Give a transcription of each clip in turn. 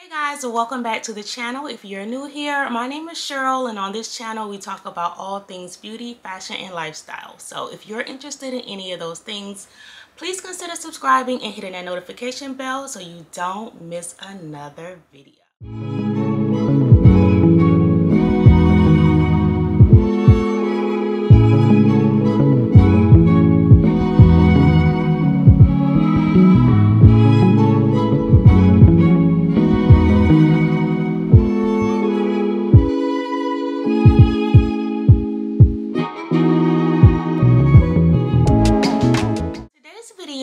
Hey guys, welcome back to the channel. If you're new here, my name is Cheryl, and on this channel we talk about all things beauty, fashion, and lifestyle. So if you're interested in any of those things, please consider subscribing and hitting that notification bell so you don't miss another video.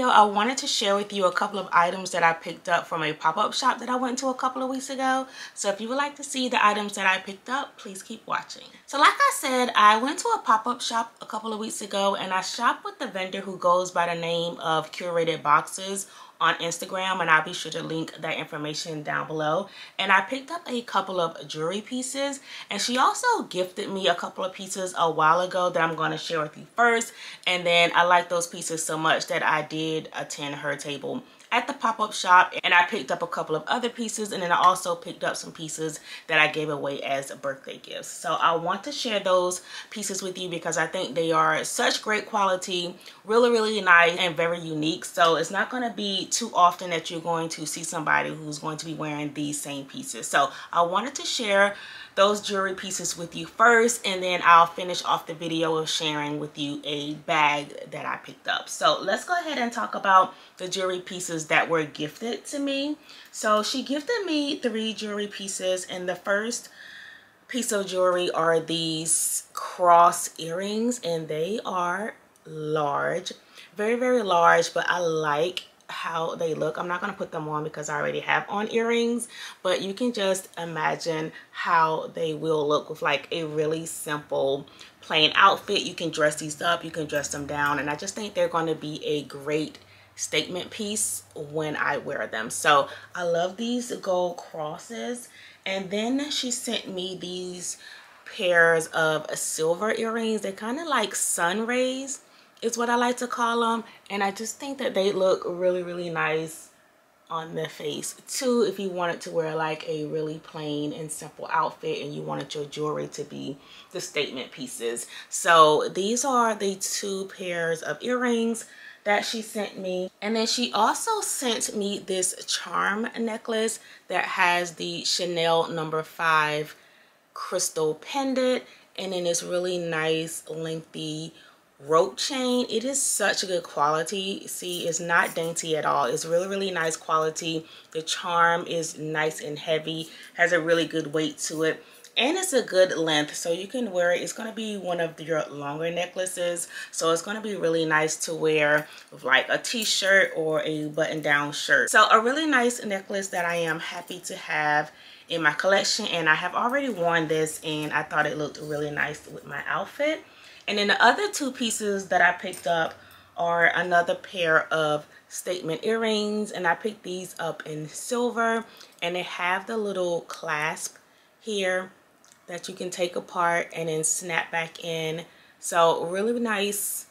I wanted to share with you a couple of items that I picked up from a pop-up shop that I went to a couple of weeks ago. So if you would like to see the items that I picked up, please keep watching. So like I said, I went to a pop-up shop a couple of weeks ago and I shopped with the vendor who goes by the name of Curated Boxes on Instagram, and I'll be sure to link that information down below. And I picked up a couple of jewelry pieces, and she also gifted me a couple of pieces a while ago that I'm going to share with you first. And then I like those pieces so much that I did attend her table at the pop-up shop, and I picked up a couple of other pieces, and then I also picked up some pieces that I gave away as birthday gifts. So I want to share those pieces with you because I think they are such great quality, really nice and very unique. So it's not going to be too often that you're going to see somebody who's going to be wearing these same pieces. So I wanted to share those jewelry pieces with you first, and then I'll finish off the video of sharing with you a bag that I picked up. So let's go ahead and talk about the jewelry pieces that were gifted to me. So she gifted me three jewelry pieces, and the first piece of jewelry are these cross earrings, and they are large, very large, but I like how they look. I'm not going to put them on because I already have on earrings, but you can just imagine how they will look with like a really simple plain outfit. You can dress these up, you can dress them down, and I just think they're going to be a great statement piece when I wear them. So I love these gold crosses. And then she sent me these pairs of silver earrings. They're kind of like sun rays is what I like to call them, and I just think that they look really nice on the face too. If you wanted to wear like a really plain and simple outfit and you wanted your jewelry to be the statement pieces. So these are the two pairs of earrings that she sent me. And then she also sent me this charm necklace that has the Chanel No. 5 crystal pendant, and then this really nice lengthy rope chain. It is such a good quality. See, it's not dainty at all. It's really nice quality. The charm is nice and heavy, has a really good weight to it, and it's a good length, so you can wear it. It's going to be one of your longer necklaces, so it's going to be really nice to wear with like a t-shirt or a button-down shirt. So a really nice necklace that I am happy to have in my collection, and I have already worn this and I thought it looked really nice with my outfit. And then the other two pieces that I picked up are another pair of statement earrings, and I picked these up in silver, and they have the little clasp here that you can take apart and then snap back in. So really nice.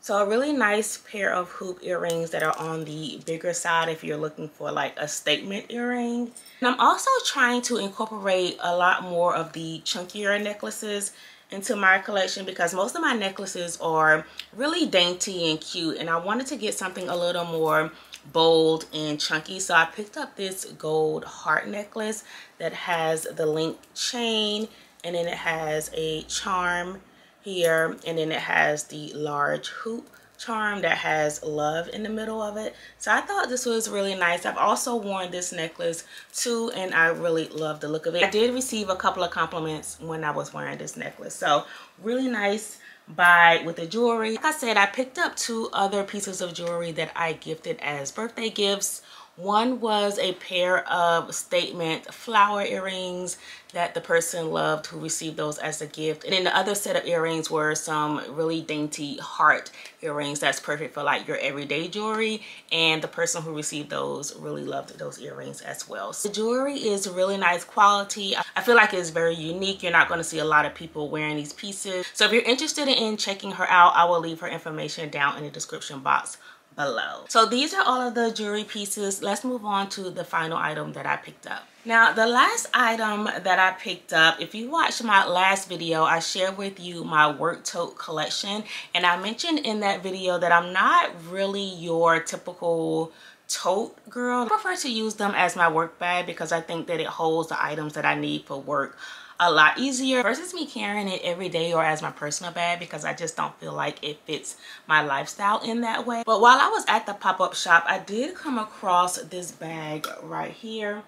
So a really nice pair of hoop earrings that are on the bigger side if you're looking for like a statement earring. And I'm also trying to incorporate a lot more of the chunkier necklaces into my collection because most of my necklaces are really dainty and cute, and I wanted to get something a little more bold and chunky. So I picked up this gold heart necklace that has the link chain, and then it has a charm here, and then it has the large hoop charm that has love in the middle of it. So I thought this was really nice. I've also worn this necklace too, and I really love the look of it. I did receive a couple of compliments when I was wearing this necklace, so really nice buy with the jewelry. Like I said, I picked up two other pieces of jewelry that I gifted as birthday gifts. One was a pair of statement flower earrings that the person loved who received those as a gift. And then the other set of earrings were some really dainty heart earrings that's perfect for like your everyday jewelry. And the person who received those really loved those earrings as well. So the jewelry is really nice quality. I feel like it's very unique. You're not going to see a lot of people wearing these pieces. So if you're interested in checking her out, I will leave her information down in the description box below. So these are all of the jewelry pieces. Let's move on to the final item that I picked up. Now, the last item that I picked up, if you watched my last video, I shared with you my work tote collection, and I mentioned in that video that I'm not really your typical tote girl. I prefer to use them as my work bag because I think that it holds the items that I need for work a lot easier versus me carrying it every day or as my personal bag, because I just don't feel like it fits my lifestyle in that way. But while I was at the pop-up shop, I did come across this bag right here,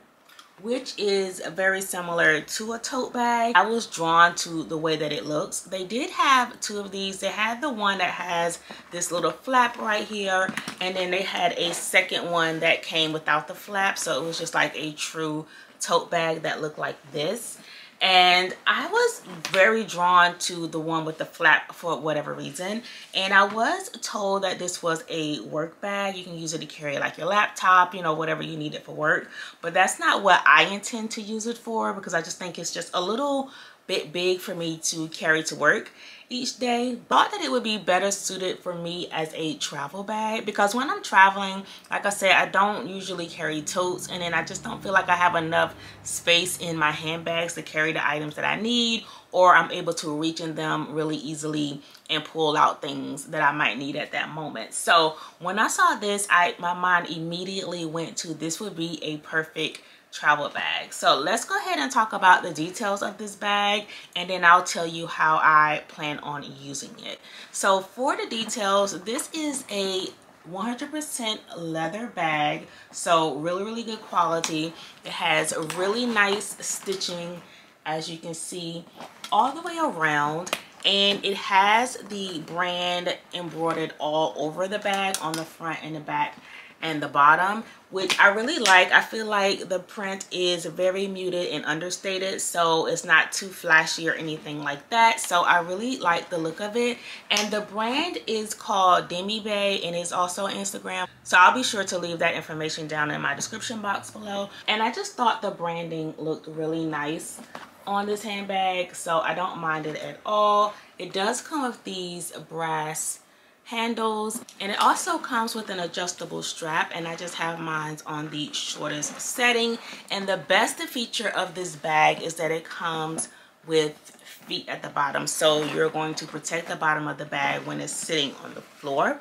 which is very similar to a tote bag. I was drawn to the way that it looks. They did have two of these. They had the one that has this little flap right here, and then they had a second one that came without the flap. So it was just like a true tote bag that looked like this. And I was very drawn to the one with the flap for whatever reason. And I was told that this was a work bag. You can use it to carry like your laptop, you know, whatever you need it for work. But that's not what I intend to use it for, because I just think it's just a little bit big for me to carry to work each day. Thought that it would be better suited for me as a travel bag, because when I'm traveling, like I said, I don't usually carry totes, and then I just don't feel like I have enough space in my handbags to carry the items that I need, or I'm able to reach in them really easily and pull out things that I might need at that moment. So when I saw this, my mind immediately went to this would be a perfect travel bag. So let's go ahead and talk about the details of this bag, and then I'll tell you how I plan on using it. So for the details, this is a 100% leather bag, so really good quality. It has really nice stitching, as you can see, all the way around, and it has the brand embroidered all over the bag on the front and the back and the bottom, which I really like. I feel like the print is very muted and understated, so it's not too flashy or anything like that. So I really like the look of it. And the brand is called demibey, and it's also Instagram. So I'll be sure to leave that information down in my description box below. And I just thought the branding looked really nice on this handbag, so I don't mind it at all. It does come with these brass handles, and it also comes with an adjustable strap, and I just have mine on the shortest setting. And the best feature of this bag is that it comes with feet at the bottom, so you're going to protect the bottom of the bag when it's sitting on the floor.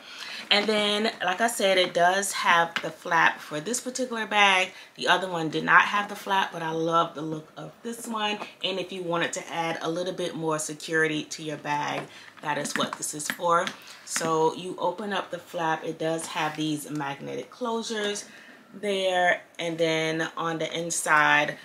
And then, like I said, it does have the flap for this particular bag. The other one did not have the flap, but I love the look of this one. And if you wanted to add a little bit more security to your bag, that is what this is for. So you open up the flap. It does have these magnetic closures there, and then on the inside,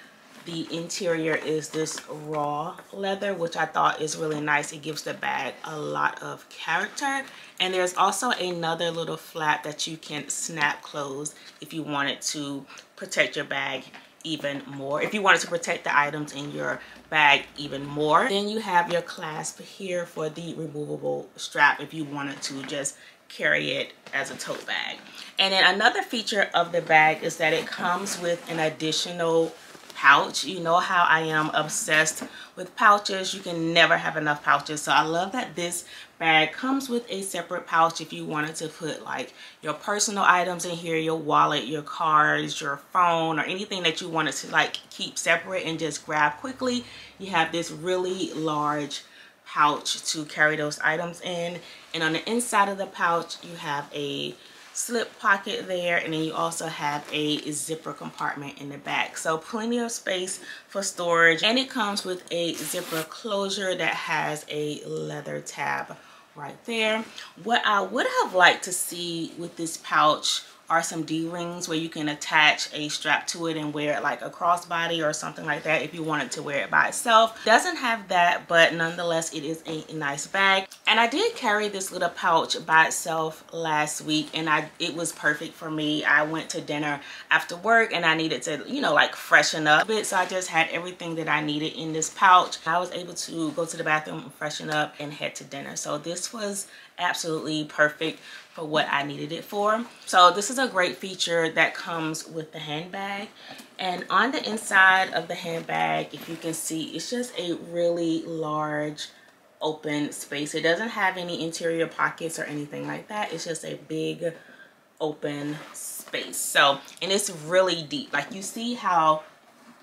the interior is this raw leather, which I thought is really nice. It gives the bag a lot of character. And there's also another little flap that you can snap close if you wanted to protect your bag even more. If you wanted to protect the items in your bag even more. Then you have your clasp here for the removable strap if you wanted to just carry it as a tote bag. And then another feature of the bag is that it comes with an additional pouch. You know how I am obsessed with pouches. You can never have enough pouches. So I love that this bag comes with a separate pouch if you wanted to put like your personal items in here, your wallet, your cards, your phone, or anything that you wanted to like keep separate and just grab quickly. You have this really large pouch to carry those items in. And on the inside of the pouch, you have a slip pocket there, and then you also have a zipper compartment in the back, so plenty of space for storage. And it comes with a zipper closure that has a leather tab right there. What I would have liked to see with this pouch are some D-rings where you can attach a strap to it and wear it like a crossbody or something like that if you wanted to wear it by itself. Doesn't have that, but nonetheless it is a nice bag. And I did carry this little pouch by itself last week, and it was perfect for me. I went to dinner after work and I needed to, you know, like freshen up a bit, so I just had everything that I needed in this pouch. I was able to go to the bathroom and freshen up and head to dinner, so this was absolutely perfect for what I needed it for. So this is a great feature that comes with the handbag. And on the inside of the handbag, if you can see, it's just a really large open space. It doesn't have any interior pockets or anything like that. It's just a big open space. So, and it's really deep. Like, you see how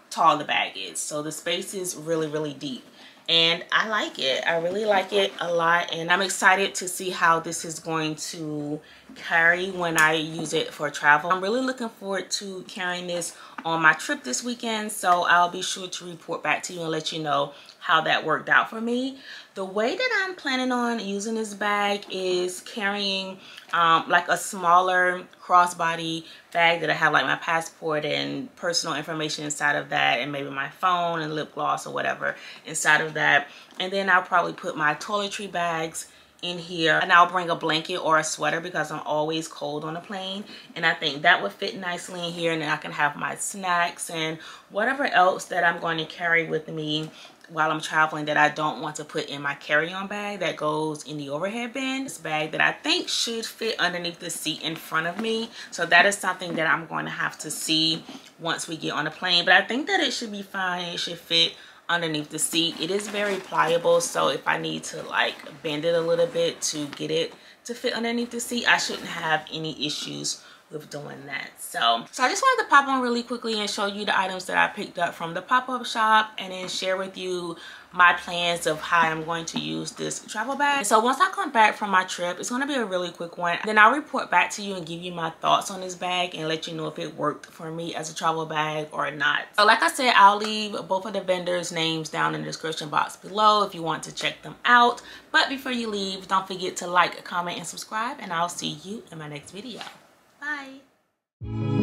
tall the bag is. So the space is really, really deep. And I like it. I really like it a lot. And I'm excited to see how this is going to carry when I use it for travel. I'm really looking forward to carrying this on my trip this weekend. So I'll be sure to report back to you and let you know how that worked out for me. The way that I'm planning on using this bag is carrying like a smaller crossbody bag that I have like my passport and personal information inside of that, and maybe my phone and lip gloss or whatever inside of that. And then I'll probably put my toiletry bags in here, and I'll bring a blanket or a sweater because I'm always cold on a plane, and I think that would fit nicely in here. And then I can have my snacks and whatever else that I'm going to carry with me while I'm traveling that I don't want to put in my carry-on bag that goes in the overhead bin. This bag that I think should fit underneath the seat in front of me. So that is something that I'm going to have to see once we get on the plane. But I think that it should be fine. It should fit underneath the seat. It is very pliable, so if I need to like bend it a little bit to get it to fit underneath the seat, I shouldn't have any issues with doing that. So I just wanted to pop on really quickly and show you the items that I picked up from the pop-up shop, and then share with you my plans of how I'm going to use this travel bag. So once I come back from my trip, it's going to be a really quick one, then I'll report back to you and give you my thoughts on this bag and let you know if it worked for me as a travel bag or not. So like I said, I'll leave both of the vendors' names down in the description box below if you want to check them out. But before you leave, don't forget to like, comment, and subscribe, and I'll see you in my next video. Bye.